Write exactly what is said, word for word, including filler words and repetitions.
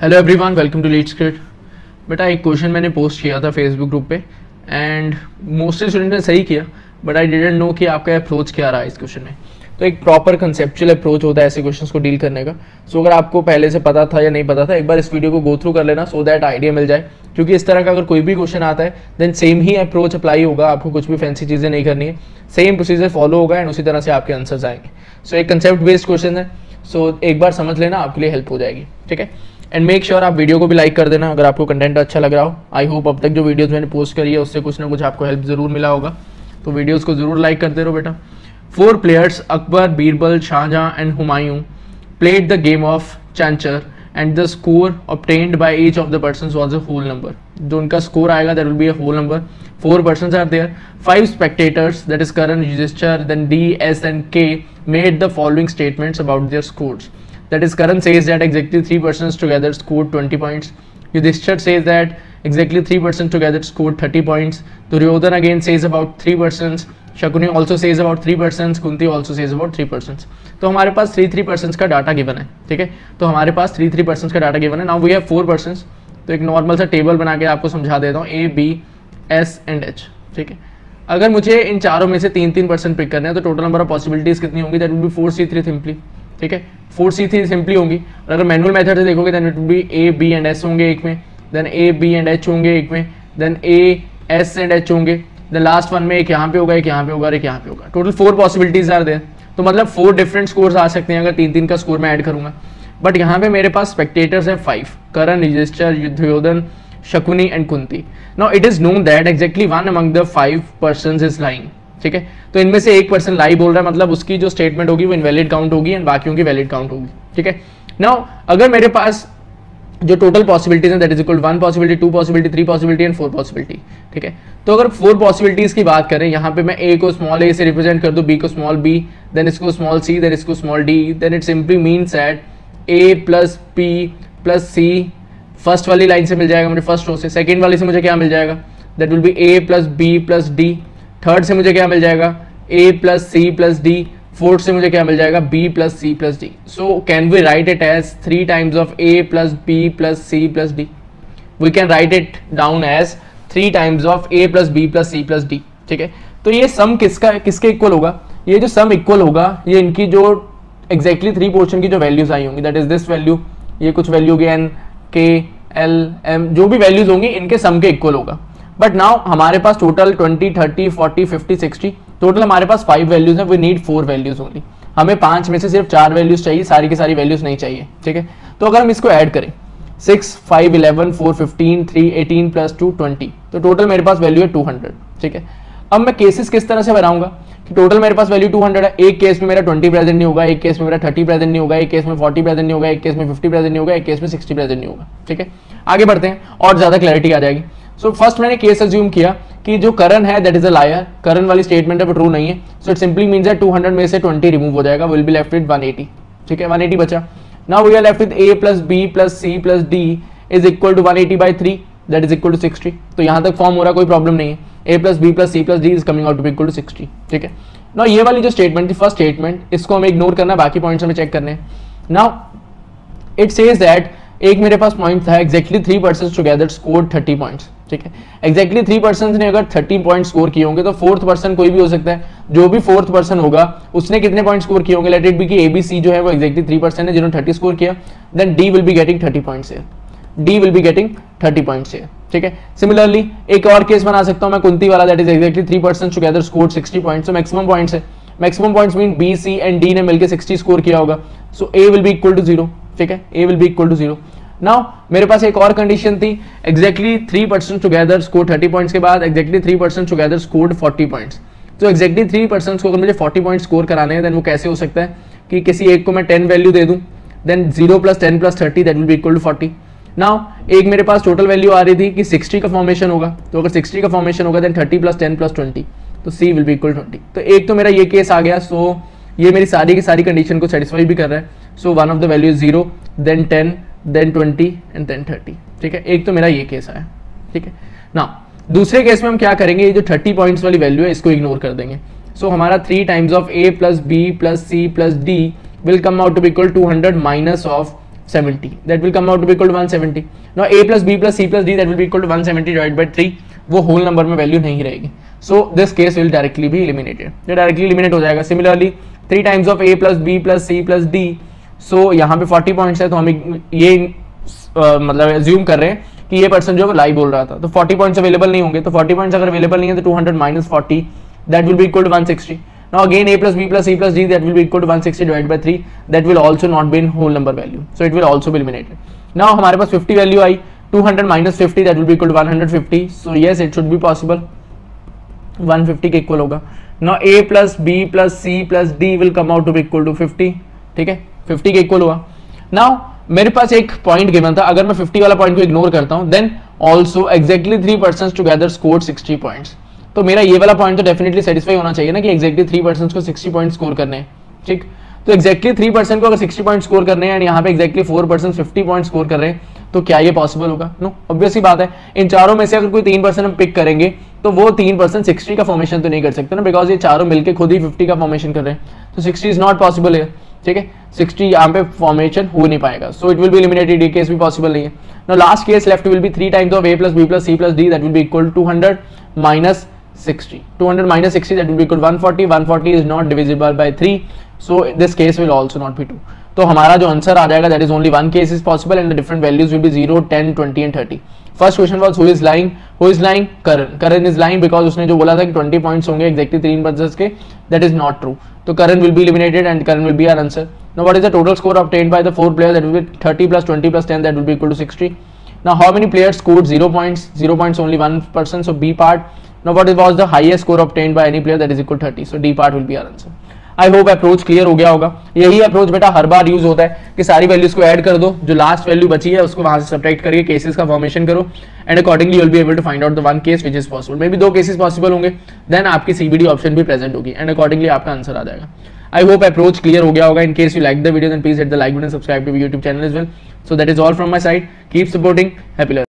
Hello everyone, welcome to LeadScript. बेटा एक question मैंने पोस्ट किया था फेसबुक ग्रुप पे एंड मोस्टली स्टूडेंट ने सही किया, बट आई डिडंट नो कि आपका अप्रोच क्या रहा है इस क्वेश्चन में। तो एक प्रॉपर कंसेप्चुअल अप्रोच होता है ऐसे क्वेश्चंस को डील करने का। सो so, अगर आपको पहले से पता था या नहीं पता था, एक बार इस वीडियो को गो थ्रू कर लेना सो दैट आइडिया मिल जाए, क्योंकि इस तरह का अगर कोई भी क्वेश्चन आता है देन सेम ही अप्रोच अप्लाई होगा। आपको कुछ भी फैंसी चीज़ें नहीं करनी है, सेम प्रोसीजर फॉलो होगा एंड उसी तरह से आपके आंसर्स आएंगे। सो so, एक कंसेप्ट बेस्ड क्वेश्चन है, सो so, एक बार समझ लेना, आपके लिए हेल्प हो जाएगी। ठीक है, एंड मेक श्योर आप वीडियो को भी लाइक कर देना अगर आपको कंटेंट अच्छा लग रहा हो। आई होप अब तक जो वीडियोस मैंने पोस्ट करी है उससे कुछ ना कुछ आपको हेल्प जरूर मिला होगा, तो वीडियोस को जरूर लाइक करते रहो बेटा। Four players Akbar, Birbal, Shahjahan and Humayun played the game of chance and the score obtained by each of the person was a whole number. जो उनका स्कोर आएगा that will be a whole number. Four persons are there. Five spectators that is Karan, Yudhishthir, then D, S and K made the following statements about their scores. That is, Karan says that exactly three persons together scored twenty points. Yudhishthat says that exactly three persons together scored thirty points. Duryodhan again says about three persons. Shakuni also says about three persons. Kunti also says about three persons. तो हमारे पास three three persons का data given है, ठीक है। तो हमारे पास three three persons का डाटा गिवन है। Now we have four persons. तो एक नॉर्मल सा टेबल बना के आपको समझा देता हूँ, A, B, S and H, ठीक है। अगर मुझे इन चारों में से तीन तीन पर्सन पिक करने हैं तो टोटल नंबर ऑफ पॉसिबिलिटीज कितनी होंगी? That will be four C three simply, ठीक है। फोर सी थ्री सिंपली होंगी। और अगर मैनुअल मेथड से देखोगे then it be A B and S होंगे एक में, then A B and H होंगे एक में, then A S and H होंगे, देन लास्ट वन में एक यहाँ पे होगा, एक यहाँ पे होगा और एक यहाँ पे होगा। Total four possibilities are there. तो मतलब फोर डिफरेंट स्कोर्स आ सकते हैं अगर तीन तीन का स्कोर मैं ऐड करूँगा। बट यहाँ पे मेरे पास स्पेक्टेटर्स हैं five, Karan, Yudhishthir, Duryodhan, Shakuni and Kunti. Now it is known that exactly one among the five persons is lying, ठीक है। तो इनमें से एक पर्सन लाई बोल रहा है, मतलब उसकी जो स्टेटमेंट होगी वो इनवैलिड काउंट होगी एंड बाकियों की वैलिड काउंट होगी, ठीक है। नाउ अगर मेरे पास जो टोटल पॉसिबिलिटीज हैं that is equal one possibility, two possibility, three possibility and four possibility, ठीक है। तो अगर फोर पॉसिबिलिटीज की बात करें, यहाँ पे मैं ए को स्मॉल ए से रिप्रेजेंट कर दूं, बी को स्मॉल बी, देन इसको स्मॉल सी, देन इसको small D, then it simply means that A plus P plus C first वाली लाइन से मिल जाएगा मुझे, फर्स्ट रो से। सेकेंड वाली से मुझे क्या मिल जाएगा? That will be A plus B plus D. Third से मुझे क्या मिल जाएगा? A plus C plus D. Fourth से मुझे क्या मिल जाएगा? B plus C plus D. So can we write it as three times of A plus B plus C plus D? We can write it down as three times of A plus B plus C plus D, ठीक है। तो ये सम किसका किसके equal होगा? ये जो sum equal होगा ये इनकी जो एग्जैक्टली थ्री पोर्शन की जो वैल्यूज आई होंगी, दैट इज दिस वैल्यू, ये कुछ वैल्यू होगी, एन, के, एल, एम, जो भी वैल्यूज होंगी इनके सम के इक्वल होगा। बट नाउ हमारे पास total twenty, thirty, forty, fifty, sixty, total हमारे पास फाइव वैल्यूज हैं। We need four values only. हमें पांच में से सिर्फ चार वैल्यूज चाहिए, सारी की सारी वैल्यूज नहीं चाहिए, ठीक है। तो अगर हम इसको ऐड करें six, five, eleven, four, fifteen, three, eighteen plus two, twenty, तो टोटल मेरे पास वैल्यू है टू हंड्रेड, ठीक है। अब मैं केसेस किस तरह से बनाऊंगा कि टोटल मेरे पास वैल्यू टू हंड्रेड है, एक केस में मेरा ट्वेंटी प्रेजेंट नहीं होगा, एक केस में मेरा थर्टी प्रेजेंट नहीं होगा, एक केस में फोर्टी प्रेजेंट नहीं होगा, एक केस में फिफ्टी प्रेजेंट नहीं होगा, एक केस में सिक्सटी प्रेजेंट नहीं होगा, ठीक है। आगे बढ़ते हैं और ज्यादा क्लैरिटी आ जाएगी। सो so, फर्स्ट मैंने केस अज्यूम किया कि जो करण है that is a liar, Karan वाली स्टेटमेंट है वो ट्रू नहीं है। So it simply means that two hundred में से ट्वेंटी रिमूव हो जाएगा, will be left with one eighty, ठीक है। वन एटी बचा। Now we are left with a plus B plus C plus D is equal to one eighty by three, that is equal to sixty. तो यहाँ तक form हो रहा, कोई problem नहीं है। a plus B plus C plus D is coming out to be equal to sixty, ठीक है। नाउ ये वाली जो स्टेटमेंट थी, फर्स्ट स्टेटमेंट, इसको हमें इग्नोर करना, बाकी पॉइंट्स हमें चेक करने हैं। नाउ इट सेज दैट एक मेरे पास पॉइंट था, exactly three persons together score thirty points, ठीक है। एक्जैक्टली थ्री पर्सन ने अगर थर्टी पॉइंट स्कोर किए होंगे तो फोर्थ पर्सन कोई भी हो सकता है। जो भी फोर्थ पर्सन होगा उसने कितने पॉइंट स्कोर किए होंगे? लेट इट बी कि ए बी सी जो है वो एक्जैक्टली थ्री पर्सन है जिन्होंने थर्टी स्कोर किया, then D will be getting thirty points है, D will be getting thirty points है, ठीक है। सिमिलरली एक और केस बना सकता हूँ मैं, कुंती वाला, that is exactly three person together score sixty points. Maximum points है, maximum points mean B C and D ने मिलकर सिक्सटी स्कोर किया होगा। So A will be equal to zero, ठीक है, A will be equal to zero. Now मेरे पास एक और कंडीशन थी, exactly three person together score thirty points के बाद exactly three person together score forty points. तो एक्जैक्टली थ्री पर्सन को अगर मुझे फोर्टी पॉइंट स्कोर कराने हैं देन वो कैसे हो सकता है कि किसी एक को मैं टेन वैल्यू दे दूं, then zero plus ten plus thirty that will be equal to forty. Now एक मेरे पास टोटल वैल्यू आ रही थी कि सिक्सटी का फॉर्मेशन होगा, तो अगर सिक्सटी का फॉर्मेशन होगा then thirty plus ten plus twenty, तो C will be equal twenty. तो एक तो मेरा ये केस आ गया, सो so ये मेरी सारी की सारी कंडीशन को सेटिस्फाई भी कर रहा है। So one of the value is zero, then ten, then twenty and then thirty, ठीक है। एक तो मेरा ये केस आया, ठीक है। नाउ दूसरे केस में हम क्या करेंगे, ये जो थर्टी पॉइंट्स वाली वैल्यू है इसको इग्नोर कर देंगे। सो so, हमारा three times of A plus B plus C plus D will come out to equal to hundred minus of seventy. That will come out to be equal to one seventy. Now a plus b plus c plus d, that will be equal to one seventy divided by three. वो whole number में value नहीं रहेगी. So this case will directly be eliminated. ये directly eliminate हो जाएगा. Similarly three times of a plus b plus c plus d. So यहाँ पे forty points है, तो हम ये uh, मतलब assume कर रहे हैं कि ये person जो है lie बोल रहा था. तो forty points available नहीं होंगे. तो forty points अगर available नहीं है तो two hundred minus forty, that will be equal to one sixty. Now again a plus b plus c plus d, that will be equal to one sixty divided by three. That will also not be in whole number value, so it will also be eliminated. Now हमारे पास fifty value I, two hundred minus fifty, that will be equal to one hundred fifty. So yes, it should be possible, one hundred fifty के equal होगा. Now a plus b plus c plus d will come out to be equal to fifty. ठीक है, fifty के equal हुआ. Now मेरे पास एक point given था, अगर मैं fifty वाला point को ignore करता हूँ, then also exactly three persons together scored sixty points. तो मेरा ये वाला पॉइंट तो डेफिनेटली सेटिस्फाई होना चाहिए ना कि एक्जैक्टली थ्री पर्सन को सिक्सटी पॉइंट स्कोर करने हैं. ठीक, तो एक्जैक्टली थ्री पर्सन को अगर सिक्सटी पॉइंट स्कोर करने हैं एंड यहाँ पे exactly four person fifty point score कर रहे हैं, तो क्या ये पॉसिबल होगा? नो, ऑब्वियसली बात है. इन चारों में से अगर कोई तीन पर्सन हम पिक करेंगे तो वो तीन पर्सन सिक्सटी का फॉर्मेशन तो नहीं कर सकते ना, बिकॉज ये चारों मिलकर खुद ही फिफ्टी का फॉर्मेशन कर रहे हैं. तो सिक्सटी इज नॉट पॉसिबल है. ठीक है, सिक्सटी यहाँ पे फॉर्मेशन हो नहीं पाएगा. So it will be eliminated. ये केस भी पॉसिबल नहीं है. Now last case left will be three times of a plus b plus c plus d, that will be equal to two hundred minus sixty. two hundred minus sixty, that will be equal to one forty. one forty is not divisible by three, so this case will also not be two. तो हमारा जो answer आ जाएगा, that is only one case is possible and the different values will be zero, ten, twenty and thirty. First question was who is lying? Who is lying? Karan. Karan is lying because उसने जो बोला था कि twenty points होंगे exactly three persons के, that is not true. तो Karan will be eliminated and Karan will be our answer. Now what is the total score obtained by the four players? That will be thirty plus twenty plus ten, that will be equal to sixty. Now how many players scored zero points? Zero points only one person, so B part. Now what was the highest score obtained by any player? That is equal to thirty, so D part will be our answer. I hope approach clear हो गया होगा. यही approach बेटा हर बार use होता है कि सारी values को add कर दो, जो last value बची है उसको वहाँ से subtract करके cases का formation करो and accordingly you will be able to find out the one case which is possible. Maybe दो cases possible होंगे, then आपकी C B D option भी present होगी and accordingly आपका answer आ जाएगा. I hope approach clear हो गया होगा. In case you like the video, then please hit the like button and subscribe to the YouTube channel as well. So that is all from my side. Keep supporting. Happy learning.